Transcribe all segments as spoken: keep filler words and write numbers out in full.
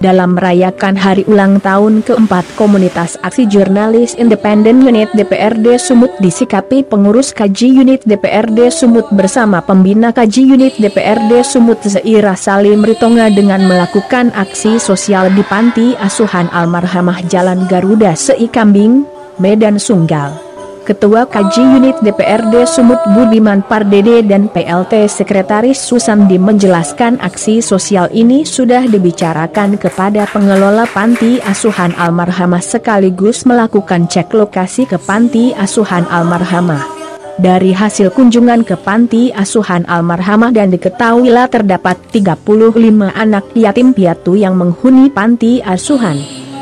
dalam merayakan hari ulang tahun keempat Komunitas Aksi Jurnalis Independen Unit D P R D Sumut disikapi pengurus Kaji Unit D P R D Sumut bersama pembina Kaji Unit D P R D Sumut Zeira Salim Ritonga dengan melakukan aksi sosial di Panti Asuhan Al-Marhamah Jalan Garuda Sei Kambing, Medan Sunggal. Ketua Kaji Unit D P R D Sumut Budiman Pardede dan P L T Sekretaris Susandi menjelaskan aksi sosial ini sudah dibicarakan kepada pengelola Panti Asuhan Al-Marhamah sekaligus melakukan cek lokasi ke Panti Asuhan Al-Marhamah. Dari hasil kunjungan ke Panti Asuhan Al-Marhamah dan diketahuilah terdapat tiga puluh lima anak yatim piatu yang menghuni Panti Asuhan.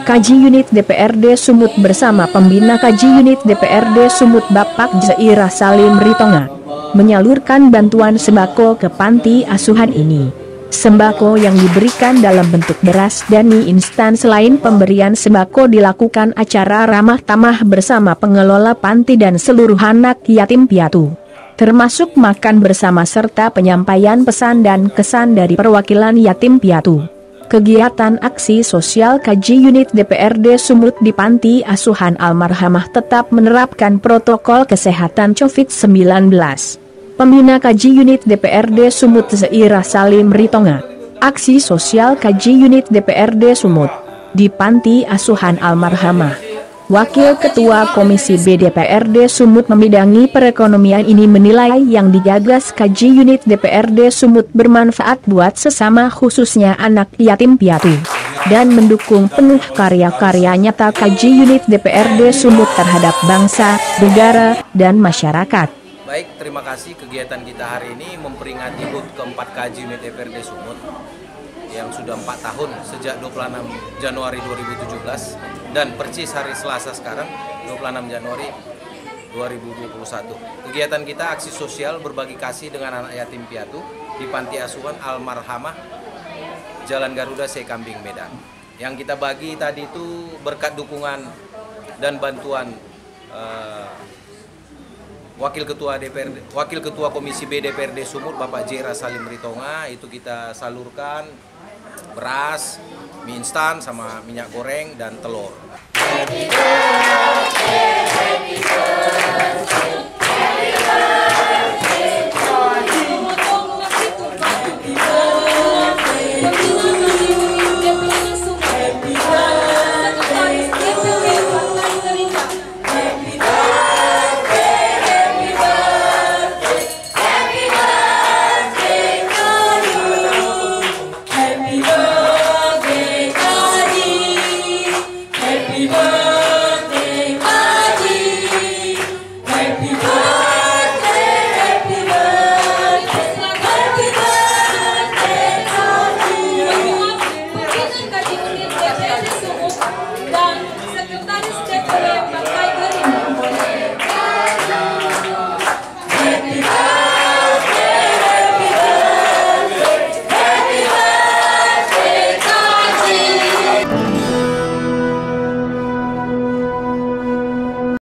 Kaji Unit D P R D Sumut bersama pembina Kaji Unit D P R D Sumut Bapak Zeira Salim Ritonga menyalurkan bantuan sembako ke panti asuhan ini. Sembako yang diberikan dalam bentuk beras dan mie instan. Selain pemberian sembako dilakukan acara ramah tamah bersama pengelola panti dan seluruh anak yatim piatu, termasuk makan bersama serta penyampaian pesan dan kesan dari perwakilan yatim piatu. Kegiatan aksi sosial Kaji Unit D P R D Sumut di Panti Asuhan Al-Marhamah tetap menerapkan protokol kesehatan COVID sembilan belas. Pembina Kaji Unit D P R D Sumut Zeira Salim Ritonga, aksi sosial Kaji Unit D P R D Sumut di Panti Asuhan Al-Marhamah. Wakil Ketua Komisi B D P R D Sumut membidangi perekonomian ini menilai yang digagas Kaji Unit D P R D Sumut bermanfaat buat sesama khususnya anak yatim piatu, dan mendukung penuh karya-karya nyata Kaji Unit D P R D Sumut terhadap bangsa, negara, dan masyarakat. Baik, terima kasih. Kegiatan kita hari ini memperingati HUT keempat Kaji Unit D P R D Sumut yang sudah empat tahun sejak dua puluh enam Januari dua ribu tujuh belas dan persis hari Selasa sekarang dua puluh enam Januari dua ribu dua puluh satu. Kegiatan kita aksi sosial berbagi kasih dengan anak yatim piatu di Panti Asuhan Al-Marhamah Jalan Garuda Sei Kambing Medan. Yang kita bagi tadi itu berkat dukungan dan bantuan eh, Wakil Ketua D P R D, Wakil Ketua Komisi B D P R D Sumut Bapak Zeira Salim Ritonga, itu kita salurkan beras, mie instan sama minyak goreng dan telur.